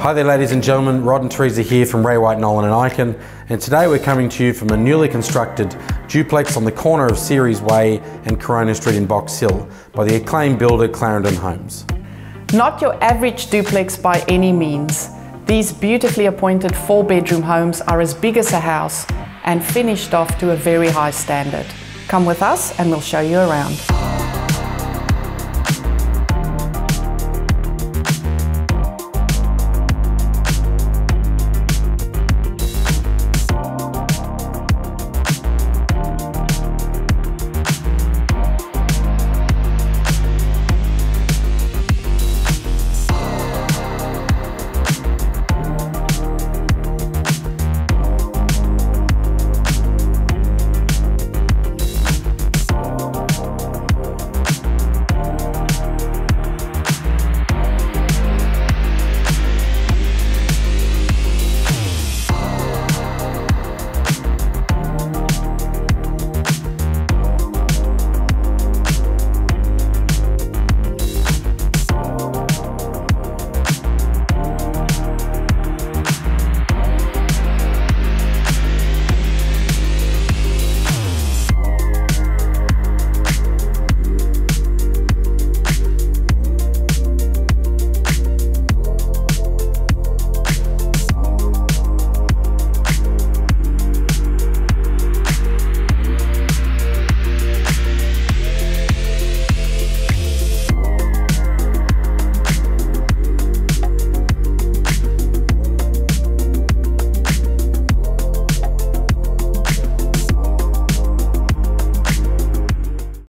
Hi there ladies and gentlemen, Rod and Teresa here from Ray White, Nolan and Iken, and today we're coming to you from a newly constructed duplex on the corner of Ceres Way and Corona Street in Box Hill by the acclaimed builder Clarendon Homes. Not your average duplex by any means. These beautifully appointed 4-bedroom homes are as big as a house and finished off to a very high standard. Come with us and we'll show you around.